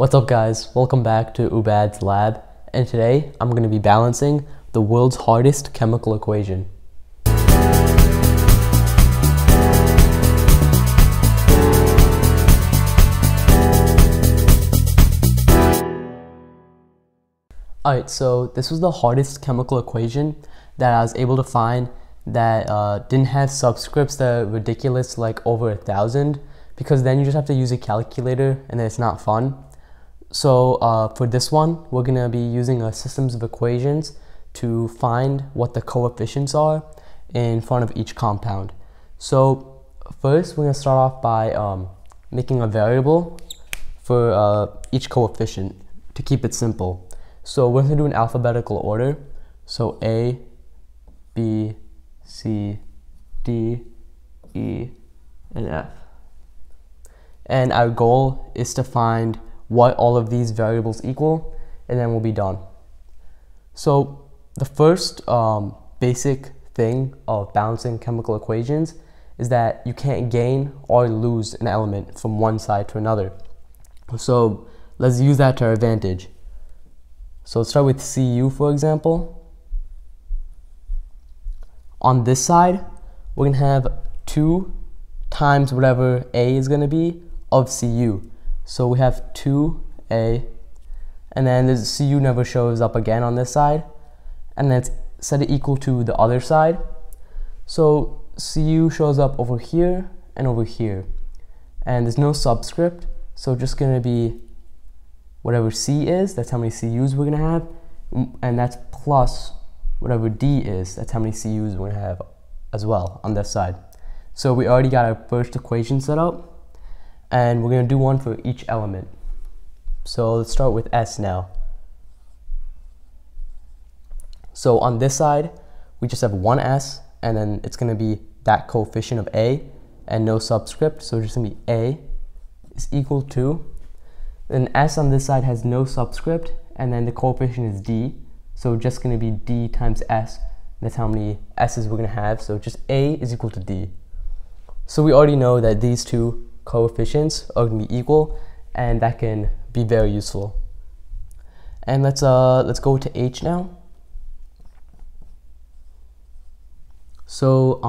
What's up guys, welcome back to Ubaid's Lab, and today I'm going to be balancing the world's hardest chemical equation. Alright, so this was the hardest chemical equation that I was able to find that didn't have subscripts that are ridiculous, like over 1,000, because then you just have to use a calculator and then it's not fun. So for this one, we're going to be using our systems of equations to find what the coefficients are in front of each compound. So first, we're going to start off by making a variable for each coefficient to keep it simple. So we're going to do an alphabetical order. So A, B, C, D, E, and F. And our goal is to find what all of these variables equal, and then we'll be done. So the first basic thing of balancing chemical equations is that you can't gain or lose an element from one side to another. So let's use that to our advantage. So let's start with Cu, for example. On this side, we're gonna have 2 times whatever A is gonna be of Cu. So we have 2a, and then the Cu never shows up again on this side, and that's set to equal to the other side. So Cu shows up over here and over here, and there's no subscript, so just gonna be whatever C is, that's how many Cu's we're gonna have, and that's plus whatever D is, that's how many Cu's we're gonna have as well on this side. So we already got our first equation set up, and we're going to do one for each element. So let's start with S now. So on this side, we just have one S, and then it's going to be that coefficient of A and no subscript. So it's just going to be A is equal to, and S on this side has no subscript, and then the coefficient is D. So just going to be D times S. That's how many S's we're going to have. So just A is equal to D. So we already know that these two coefficients are going to be equal, and that can be very useful. And let's go to H now. So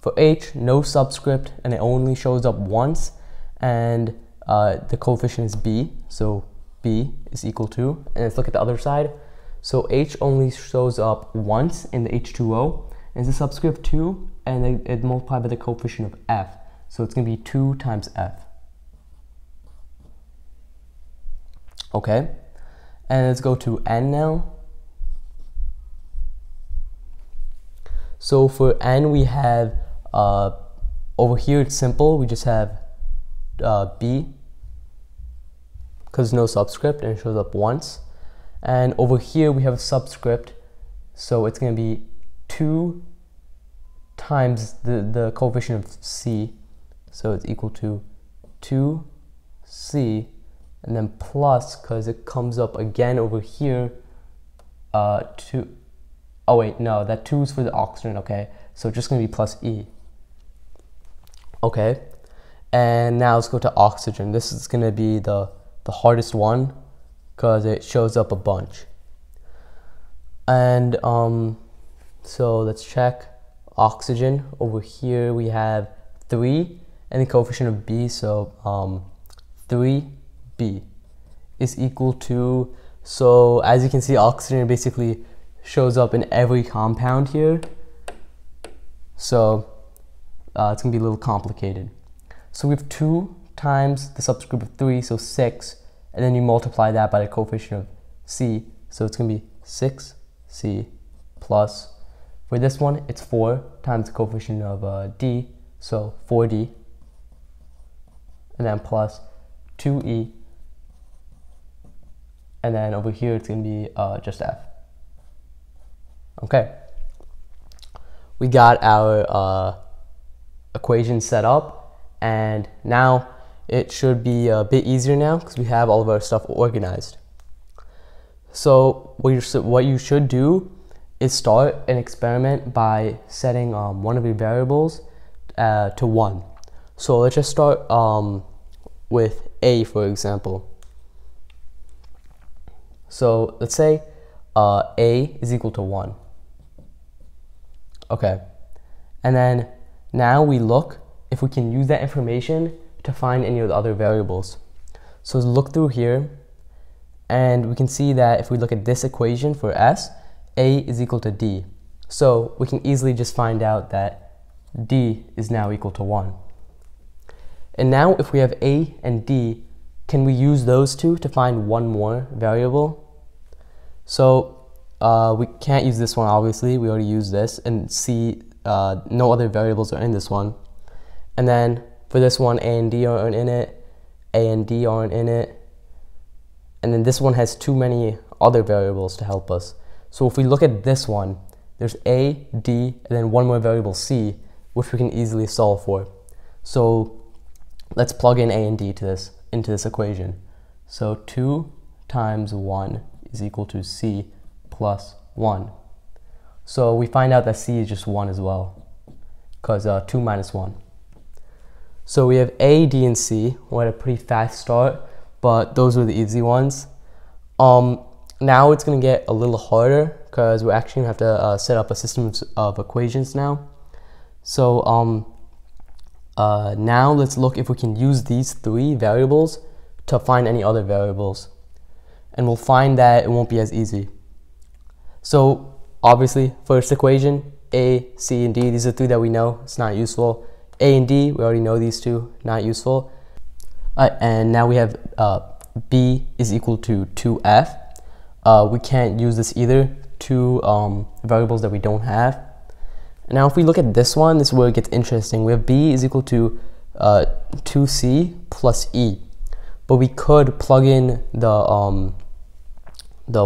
for H, no subscript, and it only shows up once, and the coefficient is B, so B is equal to, and let's look at the other side. So H only shows up once in the H2O, and it's a subscript 2, and it multiplied by the coefficient of F. So it's going to be 2 times F. Okay, and let's go to N now. So for N, we have, over here it's simple, we just have B, because no subscript and it shows up once. And over here we have a subscript, so it's going to be 2 times the coefficient of C. So it's equal to 2c, and then plus, because it comes up again over here, oh wait, no, that 2 is for the oxygen, okay, so it's just going to be plus E. Okay, and now let's go to oxygen. This is going to be the hardest one, because it shows up a bunch. And so let's check oxygen. Over here we have 3, and the coefficient of B, so 3B is equal to, so as you can see, oxygen basically shows up in every compound here, so it's going to be a little complicated. So we have 2 times the subscript of 3, so 6, and then you multiply that by the coefficient of C, so it's going to be 6C plus, for this one it's 4 times the coefficient of D, so 4D, and then plus 2E, and then over here it's going to be just F. Okay, we got our equation set up, and now it should be a bit easier now because we have all of our stuff organized. So what you should do is start an experiment by setting one of your variables to 1. So let's just start with A, for example. So let's say A is equal to 1. Okay, and then now we look if we can use that information to find any of the other variables. So let's look through here, and we can see that if we look at this equation for S, A is equal to D. So we can easily just find out that D is now equal to 1. And now if we have A and D, can we use those two to find one more variable? So we can't use this one, obviously. We already used this, and C, no other variables are in this one. And then for this one, A and D aren't in it, A and D aren't in it. And then this one has too many other variables to help us. So if we look at this one, there's A, D, and then one more variable C, which we can easily solve for. So let's plug in A and D to this, into this equation. So 2 times 1 is equal to C plus 1. So we find out that C is just 1 as well, because 2 minus 1. So we have A, D, and C. We're at a pretty fast start, but those were the easy ones. Now it's going to get a little harder, because we're actually going to have to set up a system of equations now. So now let's look if we can use these three variables to find any other variables. And we'll find that it won't be as easy. So obviously, first equation, A, C, and D, these are three that we know. It's not useful. A and D, we already know these two, not useful. And now we have B is equal to 2F. We can't use this either, two variables that we don't have. Now if we look at this one, this is where it gets interesting. We have B is equal to 2C plus E. But we could plug in the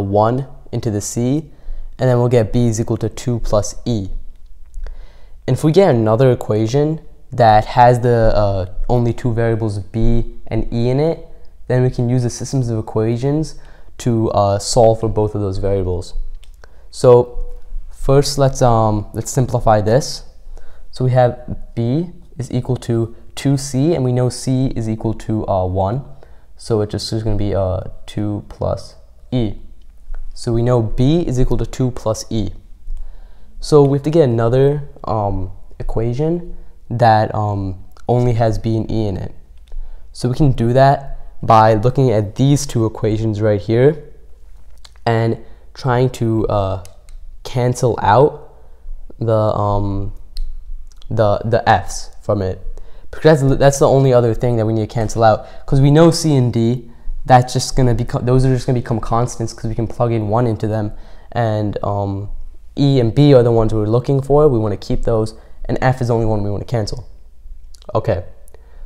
1 into the C, and then we'll get B is equal to 2 plus E. And if we get another equation that has the only two variables B and E in it, then we can use the systems of equations to solve for both of those variables. So first let's simplify this. So we have B is equal to 2C, and we know C is equal to 1. So it just is going to be 2 plus E. So we know B is equal to 2 plus E. So we have to get another equation that only has B and E in it. So we can do that by looking at these two equations right here and trying to cancel out the F's from it. Because that's the only other thing that we need to cancel out, because we know C and D, that's just gonna become, those are just gonna become constants, because we can plug in 1 into them, and E and B are the ones we're looking for. We want to keep those, and F is the only one we want to cancel. Okay,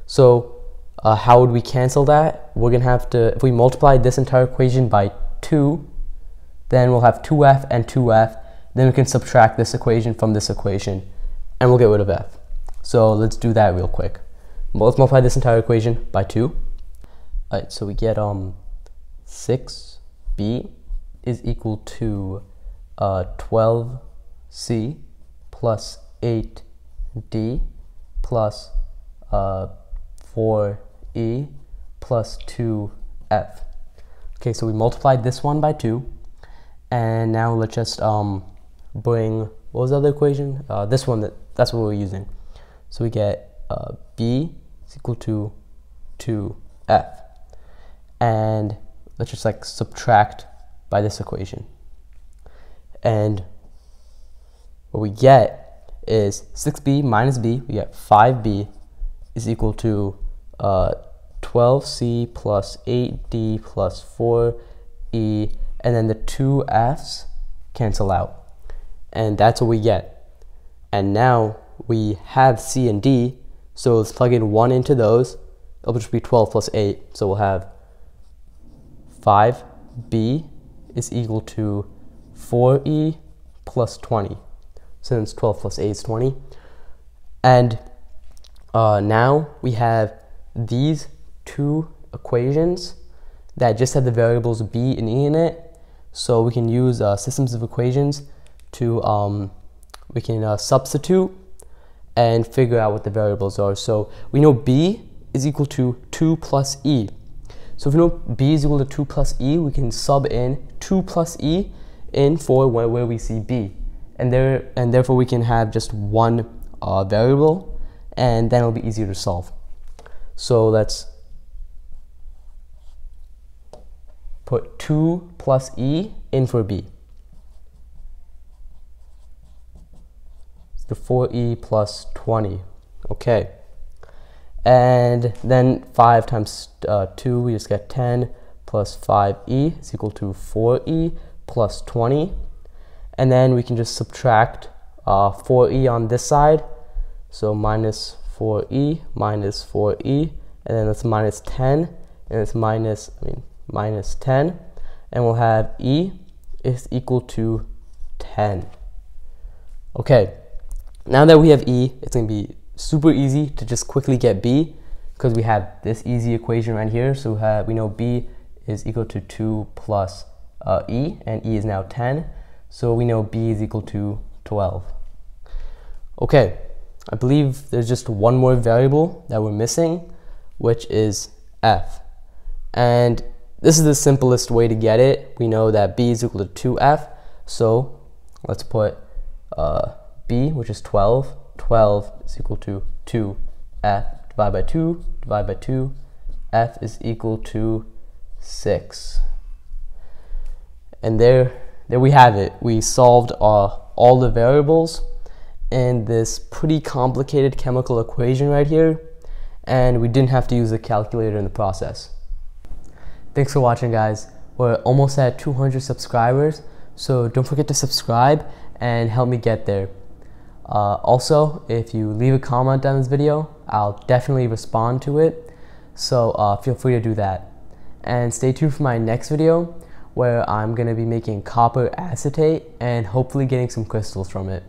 so how would we cancel that? We're gonna have to, if we multiply this entire equation by 2, then we'll have 2F and 2F. Then we can subtract this equation from this equation, and we'll get rid of F. So let's do that real quick. Let's multiply this entire equation by 2. Alright, so we get 6B is equal to 12C plus 8D plus 4E plus 2F. Okay, so we multiplied this one by 2, and now let's just bring, what was the other equation? This one, that's what we're using. So we get B is equal to 2F, and let's just like subtract by this equation, and what we get is 6B minus B, we get 5B is equal to 12C plus 8D plus 4E, and then the 2F's cancel out, and that's what we get. And now we have C and D, so let's plug in 1 into those. It'll just be 12 plus 8, so we'll have 5B is equal to 4E plus 20, since 12 plus 8 is 20. And now we have these two equations that just have the variables B and E in it, so we can use systems of equations to we can substitute and figure out what the variables are. So we know B is equal to 2 plus E. So if we know B is equal to 2 plus E, we can sub in 2 plus E in for where we see B. And therefore we can have just one variable, and then it'll be easier to solve. So let's put 2 plus E in for B. So 4E plus 20, okay. And then 5 times 2, we just get 10 plus 5e is equal to 4e plus 20. And then we can just subtract 4e on this side. So minus 4e, minus 4e, and then it's minus 10, and it's minus 10. And we'll have e is equal to 10. Okay, now that we have e, it's going to be super easy to just quickly get B, because we have this easy equation right here. So we know B is equal to 2 plus E, and E is now 10. So we know B is equal to 12. Okay, I believe there's just one more variable that we're missing, which is F. And this is the simplest way to get it. We know that B is equal to 2F. So let's put B, which is 12. 12 is equal to 2f divided by 2 divided by 2. F is equal to 6. And there we have it. We solved all the variables in this pretty complicated chemical equation right here, and we didn't have to use a calculator in the process. Thanks for watching, guys. We're almost at 200 subscribers, so don't forget to subscribe and help me get there. Also, if you leave a comment on this video, I'll definitely respond to it, so feel free to do that. And stay tuned for my next video, where I'm going to be making copper acetate and hopefully getting some crystals from it.